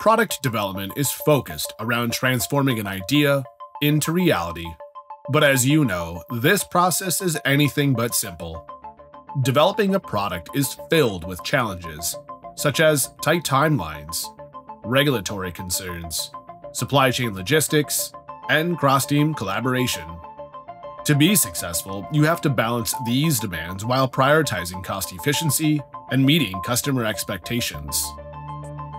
Product development is focused around transforming an idea into reality. But as you know, this process is anything but simple. Developing a product is filled with challenges, such as tight timelines, regulatory concerns, supply chain logistics, and cross-team collaboration. To be successful, you have to balance these demands while prioritizing cost efficiency and meeting customer expectations.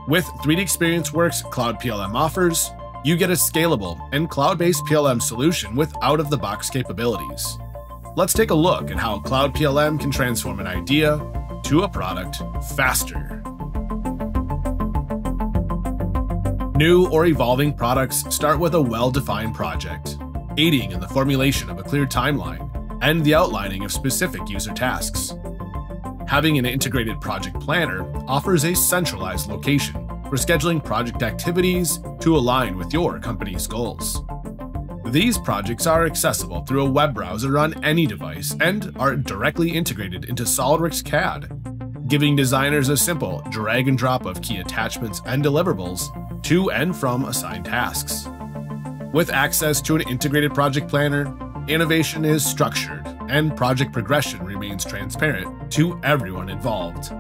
With 3DEXPERIENCE Works Cloud PLM offers, you get a scalable and cloud-based PLM solution with out-of-the-box capabilities. Let's take a look at how Cloud PLM can transform an idea to a product faster. New or evolving products start with a well-defined project, aiding in the formulation of a clear timeline and the outlining of specific user tasks. Having an integrated project planner offers a centralized location for scheduling project activities to align with your company's goals. These projects are accessible through a web browser on any device and are directly integrated into SOLIDWORKS CAD, giving designers a simple drag and drop of key attachments and deliverables to and from assigned tasks. With access to an integrated project planner, innovation is structured and project progression remains transparent to everyone involved.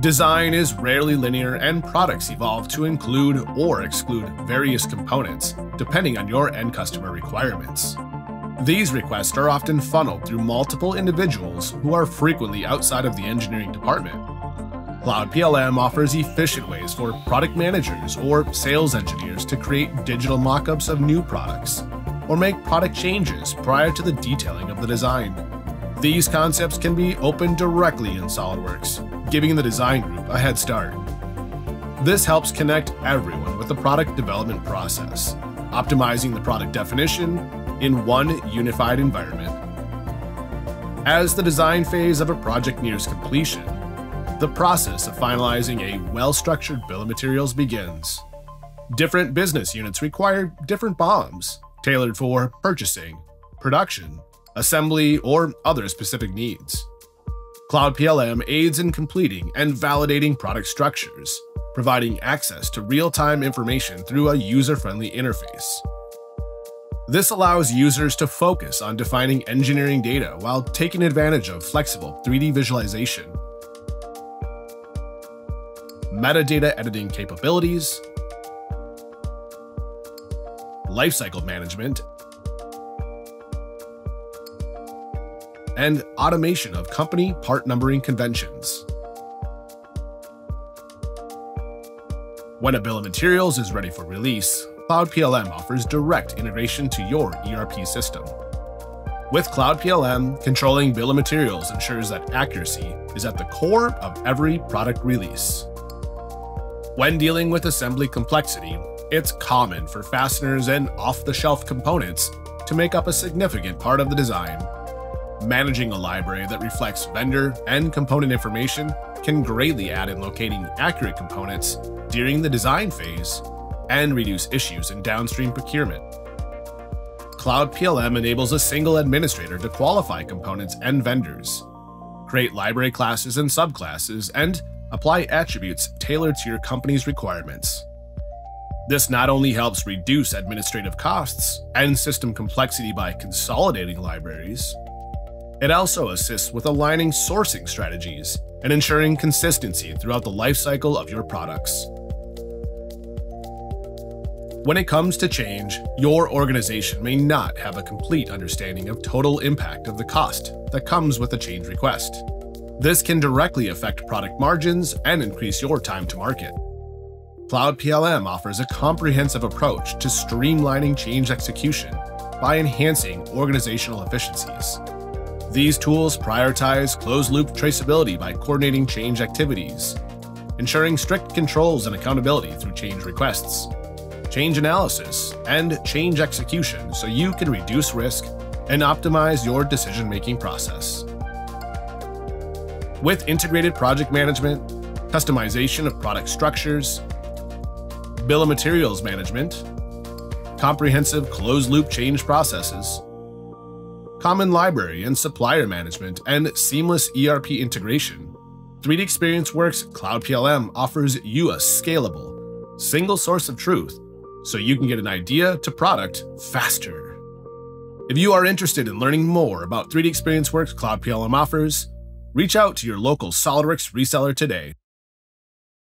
Design is rarely linear and products evolve to include or exclude various components depending on your end customer requirements. These requests are often funneled through multiple individuals who are frequently outside of the engineering department. Cloud PLM offers efficient ways for product managers or sales engineers to create digital mock-ups of new products or make product changes prior to the detailing of the design. These concepts can be opened directly in SOLIDWORKS, giving the design group a head start. This helps connect everyone with the product development process, optimizing the product definition in one unified environment. As the design phase of a project nears completion, the process of finalizing a well-structured bill of materials begins. Different business units require different BOMs, tailored for purchasing, production, assembly, or other specific needs. Cloud PLM aids in completing and validating product structures, providing access to real-time information through a user-friendly interface. This allows users to focus on defining engineering data while taking advantage of flexible 3D visualization. Metadata editing capabilities, lifecycle management, and automation of company part numbering conventions. When a bill of materials is ready for release, Cloud PLM offers direct integration to your ERP system. With Cloud PLM, controlling bill of materials ensures that accuracy is at the core of every product release. When dealing with assembly complexity, it's common for fasteners and off-the-shelf components to make up a significant part of the design. Managing a library that reflects vendor and component information can greatly aid in locating accurate components during the design phase and reduce issues in downstream procurement. Cloud PLM enables a single administrator to qualify components and vendors, create library classes and subclasses, and apply attributes tailored to your company's requirements. This not only helps reduce administrative costs and system complexity by consolidating libraries, it also assists with aligning sourcing strategies and ensuring consistency throughout the lifecycle of your products. When it comes to change, your organization may not have a complete understanding of total impact of the cost that comes with a change request. This can directly affect product margins and increase your time to market. Cloud PLM offers a comprehensive approach to streamlining change execution by enhancing organizational efficiencies. These tools prioritize closed-loop traceability by coordinating change activities, ensuring strict controls and accountability through change requests, change analysis, and change execution so you can reduce risk and optimize your decision-making process. With integrated project management, customization of product structures, bill of materials management, comprehensive closed-loop change processes, common library and supplier management, and seamless ERP integration, 3DEXPERIENCE Works Cloud PLM offers you a scalable, single source of truth, so you can get an idea to product faster. If you are interested in learning more about 3DEXPERIENCE Works Cloud PLM offers, reach out to your local SOLIDWORKS reseller today.